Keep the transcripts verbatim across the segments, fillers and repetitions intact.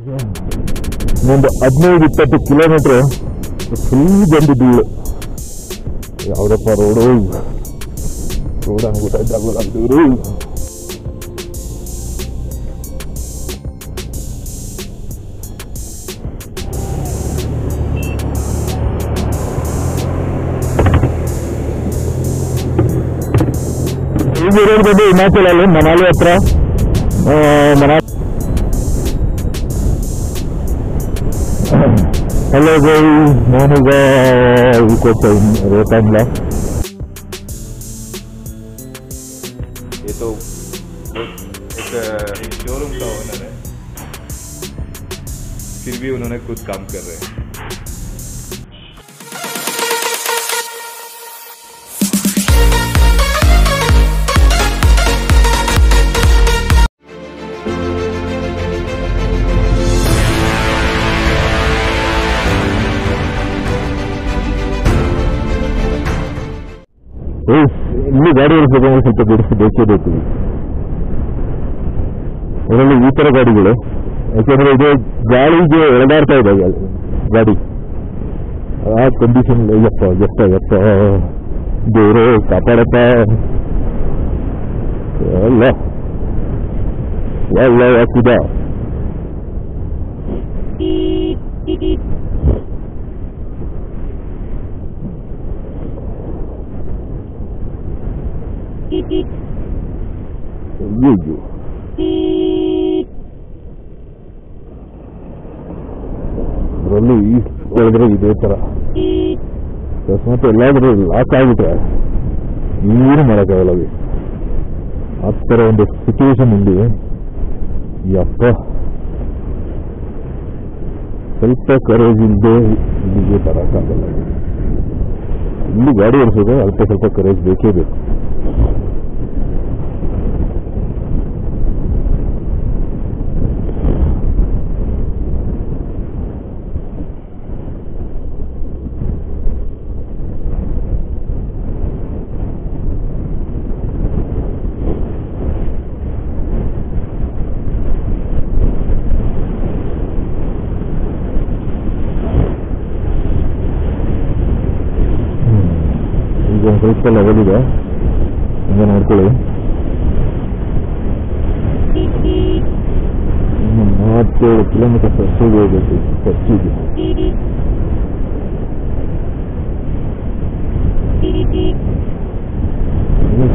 ಇನ್ನೊಂದು ಹದಿನೈದು ಇಪ್ಪತ್ತು ಕಿಲೋಮೀಟ್ರ್ ಫುಲ್ ಬಂದು ಧೂಳು. ಯಾವುದಪ್ಪ ರೋಡು ರೋಡ್ ಅನ್ನು ಗೊತ್ತಾಯ್ತಾಗಲ್ಲ ಅಂತಿದ್ರು. ರೋಡ್ ಬಂದು ಹಿಮಾಚಲ ಅಲ್ಲಿ ಮನಾಲಿ ಹತ್ರ ಮನಾಲಿ. ಹಲೋ ಗೈ, ನಾನೀಗ ರೋತಾಂಗ್ಲಾ. शोरूम का ओनर है, फिर भी उन्होंने खुद काम कर रहे हैं. ಇಲ್ಲಿ ಗಾಡಿ ಓಡಿಸೋದು ಸ್ವಲ್ಪ ಬಿಡಿಸಿ ಬೇಕೇ ಬೇಕು. ಅದರಲ್ಲಿ ಈ ಥರ ಗಾಡಿಗಳು, ಯಾಕೆಂದರೆ ಇದು ಗಾಳಿಗೆ ಎಳೆದಾಡ್ತಾ ಇದೆ ಗಾಡಿ. ಆ ಕಂಡೀಷನ್ ಎಪ್ಪ ಎಪ್ಪ ಎಪ್ಪ ದೇವ್ರೆ ಕಾಪಾಡಪ್ಪ. ಎಲ್ಲ ಎಲ್ಲ ಯಾಕಿದ ಅಯ್ಯೋ. ಅದರಲ್ಲಿ ಹೇಳಿದ್ರೆ ಇದೇ ಥರ ಅಕಸ್ಮಾತ್ ಎಲ್ಲಾದರೂ ಲಾಕ್ ಆಗಿಬಿಟ್ರೆ ಏನು ಮಾಡೋಕ್ಕಾಗಲ್ಲ. ಆ ಥರ ಒಂದು ಸಿಚುವೇಶನ್ ಇಲ್ಲಿ ಯಪ್ಪ ಸ್ವಲ್ಪ ಕರೇಜ್ ಇಲ್ಲದೆ ಇದೇ ಥರ ಆಗಲ್ಲ. ಇಲ್ಲಿ ಗಾಡಿ ಓಡಿಸೋದು ಅಲ್ಪ ಸ್ವಲ್ಪ ಕರೇಜ್ ಬೇಕೇ ಬೇಕು. ಸ್ವಲ್ಪ ಲೆವೆಲ್ ಇದೆ ಹಂಗೆ ನೋಡ್ಕೊಳ್ಳಿ. ಮೂವತ್ತೇಳು ಕಿಲೋಮೀಟರ್ ಫಸ್ಟಿಗೆ ಹೋಗ್ಬೇಕು. ಫಸ್ಟಿಗೆ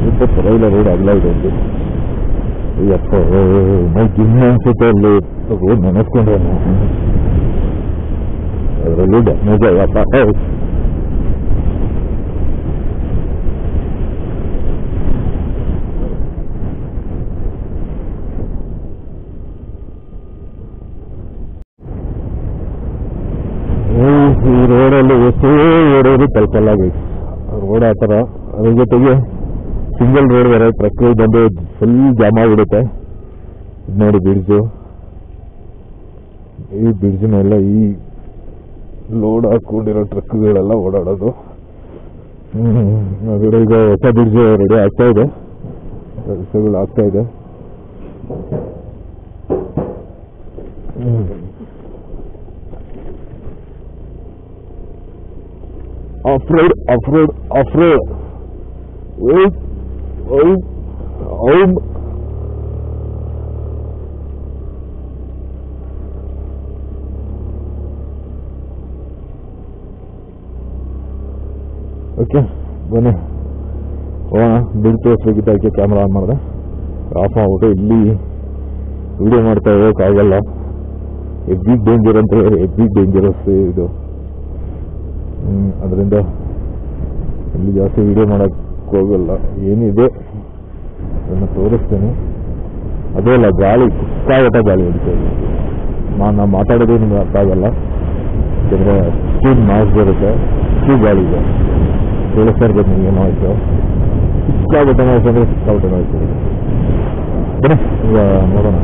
ಸ್ವಲ್ಪ ಪರವಾಗಿಲ್ಲ ರೋಡ್ ಆಗಲ್ಲ ಇದೆ ಅಲ್ಲಿ. ಅಯ್ಯಪ್ಪ ಗಿನ್ನೆ ಅನ್ಸುತ್ತೆ ಅಲ್ಲಿ ರೋಡ್ ನೆನೆಸ್ಕೊಂಡ್ರೆ. ಅದರಲ್ಲೂ ಡ್ಯಾಮೇಜ್ ಅಯ್ಯಪ್ಪ. ಈ ರೋಡಲ್ಲಿ ಎಷ್ಟೇ ಓಡೋದು ಕಲ್ಕಲ್ಲಾಗೈತೆ ರೋಡ್ ಆ ಥರ. ಅದ್ರ ಜೊತೆಗೆ ಸಿಂಗಲ್ ರೋಡ್ ಬೇರೆ, ಟ್ರಕ್ ಬಂದು ಫುಲ್ ಜಾಮ್ ಆಗಿಬಿಡುತ್ತೆ. ಇದು ನೋಡಿ ಬ್ರಿಡ್ಜು, ಈ ಬ್ರಿಡ್ಜ್ ಮೇಲೆ ಈ ಲೋಡ್ ಹಾಕೊಂಡಿರೋ ಟ್ರಕ್ಗಳೆಲ್ಲ ಓಡಾಡೋದು. ಅದರ ಈಗ ಹೊಸ ಬ್ರಿಡ್ಜ್ ರೆಡಿ ಆಗ್ತಾ ಇದೆ, ಕೆಲಸಗಳು ಆಗ್ತಾ ಇದೆ. Off road off road off road okay ಬನ್ನಿ ಹೋಗೋಣ. ಬಿಲ್ ತೋರಿಸ್ಬೇಕಿದ್ದಕ್ಕೆ ಕ್ಯಾಮ್ರಾ ಆನ್ ಮಾಡಿದೆ, ಆಫ್ ಮಾಡಿಬಿಟ್ಟು ಇಲ್ಲಿ ವಿಡಿಯೋ ಮಾಡ್ತಾ ಇರೋಕ್ಕಾಗಲ್ಲ. ಎಬ್ಬಿ ಡೇಂಜರ್ ಅಂತ ಹೇಳಿ ಎಬ್ಬಿ ಡೇಂಜರಸ್ ಇದು. ಅದರಿಂದ ಇಲ್ಲಿ ಜಾಸ್ತಿ ವಿಡಿಯೋ ಮಾಡೋಕ್ಕೆ ಹೋಗಲ್ಲ. ಏನಿದೆ ಅದನ್ನು ತೋರಿಸ್ತೇನೆ. ಅದೇ ಅಲ್ಲ ಗಾಳಿ ಕುಕ್ಕಾಗಟ ಗಾಳಿ ಹೊಡಿತಾ ಇದೆ. ನಾನು ಮಾತಾಡೋದು ನಿಮ್ಗೆ ಅರ್ಥ ಆಗಲ್ಲ, ಯಾಕೆಂದರೆ ಅಷ್ಟು ನಾಯ್ಸ್ ಬರುತ್ತೆ, ಅಷ್ಟು ಗಾಳಿ ಇದೆ. ಕೇಳಿಸ್ತಾ ಇರ್ಬೋದು ನಿಮಗೆ ನಾಯ್ಸು. ಕುಕ್ಕಾಗಟ ನಾಯ್ಸ್ ಅಂದರೆ ಕುಕ್ಕಾಗಟ ನಾಯ್ಸ್ ಬನ್ನಿ ಈಗ ನೋಡೋಣ.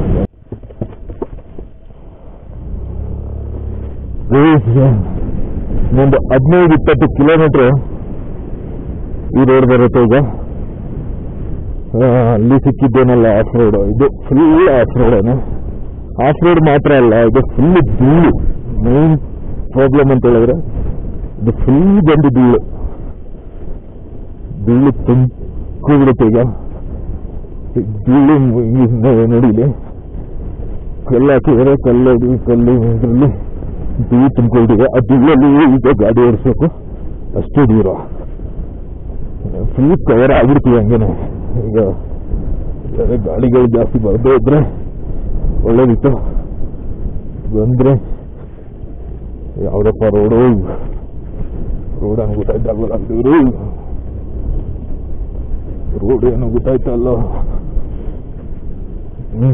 ಒಂದು ಹದಿನೈದು ಇಪ್ಪತ್ತು ಕಿಲೋಮೀಟ್ರ್ ಈ ರೋಡ್ ಬರುತ್ತೆ. ಈಗ ಅಲ್ಲಿ ಸಿಕ್ಕಿದ್ದೇನಲ್ಲ ಆಫ್ ರೋಡು, ಇದು ಫುಲ್ ಆಫ್ ರೋಡೇನು. ಆಫ್ ರೋಡ್ ಮಾತ್ರ ಅಲ್ಲ, ಇದು ಫುಲ್ಲು ಧೂಳು. ಮೇನ್ ಪ್ರಾಬ್ಲಮ್ ಅಂತ ಹೇಳಿದ್ರೆ ಇದು ಫುಲ್ ಬಂದು ಧೂಳು ಧೂಳು ತುಂಬಿಕೂ ಬಿಡುತ್ತೆ. ಈಗ ಧೂಳು ನೋಡಿ ಇಲ್ಲಿ ಕಲ್ಲು ಹಾಕಿದರೆ ಕಲ್ಲು ಕಲ್ಲು ಇದರಲ್ಲಿ ಧೂಳು ತುಂಬಿಕೊಂಡಿದೆ. ಆ ಧೂಳಲ್ಲಿ ಈಗ ಗಾಡಿ ಓಡಿಸ್ಬೇಕು, ಅಷ್ಟು ದೂರ ಫುಲ್ ಕವರ್ ಆಗಿರ್ತೀವಿ. ಹಂಗೇನೆ ಈಗ ಗಾಡಿಗಳು ಜಾಸ್ತಿ ಬರದೇ ಇದ್ರೆ ಒಳ್ಳೇದಿತ್ತು, ಬಂದರೆ ಯಾವುದಪ್ಪ ರೋಡು ರೋಡ್ ಏನು ಗೊತ್ತಾಯ್ತಾಗಲ್ಲ, ಅಂದಿದ್ರು ರೋಡ್ ಏನು ಗೊತ್ತಾಯ್ತಲ್ಲ. ಹ್ಞೂ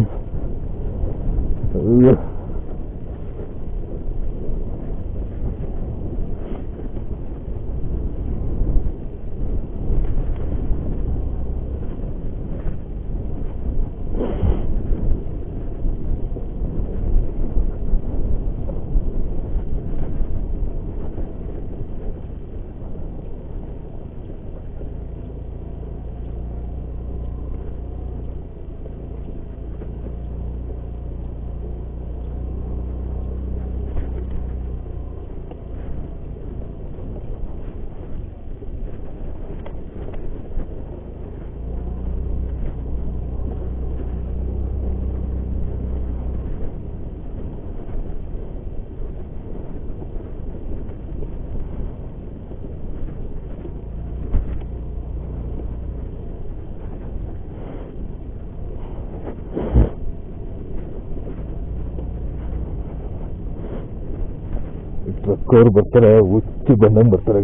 ಟ್ರಕ್ಕವ್ರು ಬರ್ತಾರೆ, ಹುಚ್ಚಿ ಬಂದಂಗೆ ಬರ್ತಾರೆ,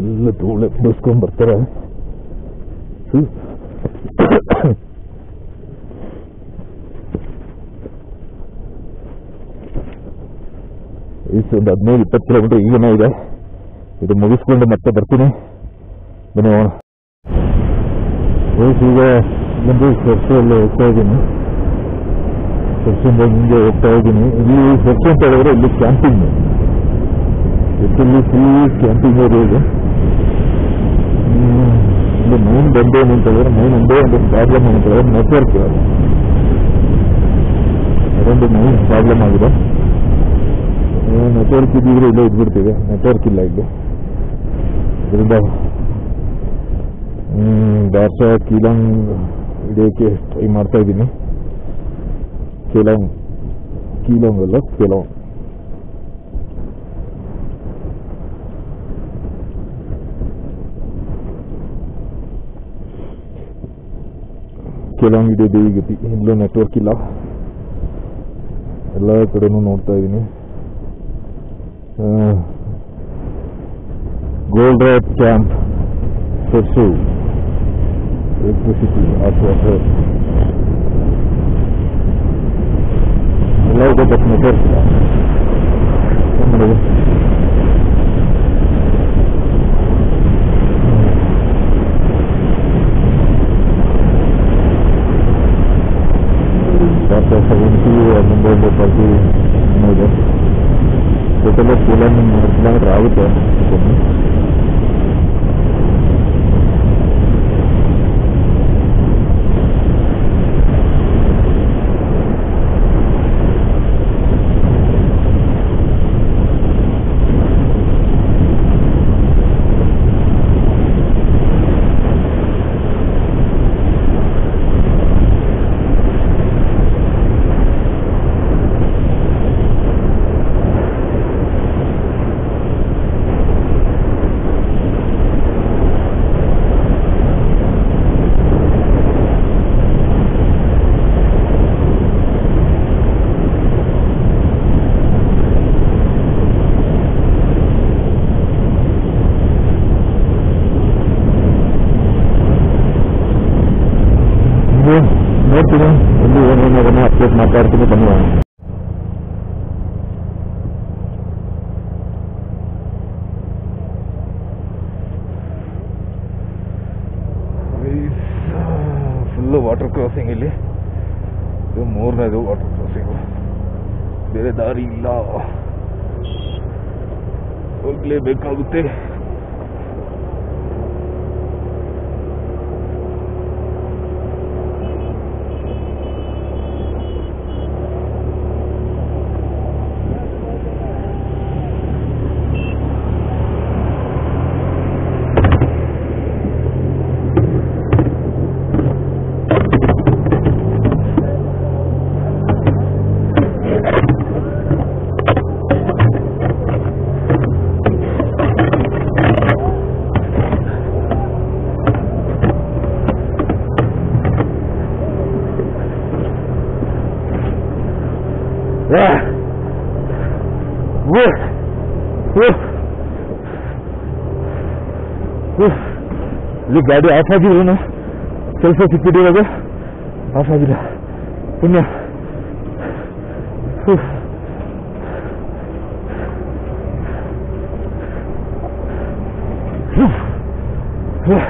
ಎಲ್ಲ ಧೂಳೆ ಬಸ್ಕೊಂಡು ಬರ್ತಾರೆ. ಒಂದು ಹದಿನೈದು ಇಪ್ಪತ್ತು ಕಿಲೋಮೀಟರ್ ಈಗೇನೋ ಇದೆ, ಇದು ಮುಗಿಸ್ಕೊಂಡು ಮತ್ತೆ ಬರ್ತೀನಿ. ಬನ್ನಿ ಹೋಗೋಣ. ಈಗ ಒಂದು ಸರ್ಸಲ್ಲಿ ಹೋಗ್ತಾ ಇದ್ದೀನಿ, ಸೆಕ್ಷನ್ ಹಿಂಗೆ ಹೋಗ್ತಾ ಇದ್ದೀನಿ. ಇಲ್ಲಿ ಸೆಕ್ಷನ್ ಅಂತ ಹೇಳಿದ್ರೆ ಇಲ್ಲಿ ಕ್ಯಾಂಪಿಂಗ್, ಇಲ್ಲಿ ಫುಲ್ ಕ್ಯಾಂಪಿಂಗ್ ಏರಿಯಾ ಇದೆ. ಇಲ್ಲಿ ಮೈನ್ ಬಂದು ಏನು ಅಂತ ಹೇಳಿದ್ರೆ ಮೈನ್ ಒಂದೇ ಒಂದು ಪ್ರಾಬ್ಲಮ್ ಅಂತ ಹೇಳಿದ್ರೆ ನೆಟ್ವರ್ಕ್, ಅದೊಂದು ಮೈನ್ ಪ್ರಾಬ್ಲಮ್ ಆಗಿದೆ. ನೆಟ್ವರ್ಕ್ ಇದ್ದಿದ್ರೆ ಇಲ್ಲೇ ಇದ್ಬಿಡ್ತೀವಿ, ನೆಟ್ವರ್ಕ್ ಇಲ್ಲ ಇಲ್ಲಿ. ಇದರಿಂದ ದಾರ್ಸ ಕೀಲಂಗ್ ಹಿಡಿಯೋಕ್ಕೆ ಟ್ರೈ ಮಾಡ್ತಾ ಇದ್ದೀನಿ. ಕೆಲವು ಕೀಲಂಗ್ ಅಲ್ಲ ಕೆಲವು ಕೆಲವು ಹಿಡಿಯೋದು ಈ ಗತಿ. ಇಲ್ಲೂ ನೆಟ್ವರ್ಕ್ ಇಲ್ಲ, ಎಲ್ಲ ಕಡೆನೂ ನೋಡ್ತಾ ಇದ್ದೀನಿ. ಗೋಲ್ಡ್ ರಾಟ್ ಕ್ಯಾಂಪ್ ಸೊಸು ಎಲೆಕ್ಟ್ರಿಸಿಟಿ ಅಥವಾ ಎಲ್ಲರಿಗೂ ಬಸ್ ನೆಟ್ವರ್ಕ್ ಇಲ್ಲ. ಏನು ಮಾಡೋದು? ಸೆವೆಂಟಿ ಹನ್ನೊಂದು ಒಂಬತ್ತು ಇದೆ. ಟೋಟಲ್ ಕೂಲರ್ ಮೂರು ಕಿಲೋಮೀಟರ್ ಆಗುತ್ತೆ. ಫುಲ್ಲು ವಾಟರ್ ಕ್ರಾಸಿಂಗ್ ಇಲ್ಲಿ, ಇದು ಮೂರನೇದು ವಾಟರ್ ಕ್ರಾಸಿಂಗು. ಬೇರೆ ದಾರಿ ಇಲ್ಲ, ಹೋಗಲೇಬೇಕಾಗುತ್ತೆ. Eh. Vur. Vur. Vur. Lu gadi afa gir bunu. Selfie çekti diyor abi. Afa gir. Bunu. Vur. Vur. Vur.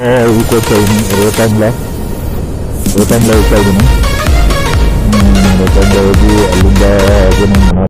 Ee, bu koçayın rotamla rotamla uçaydınız.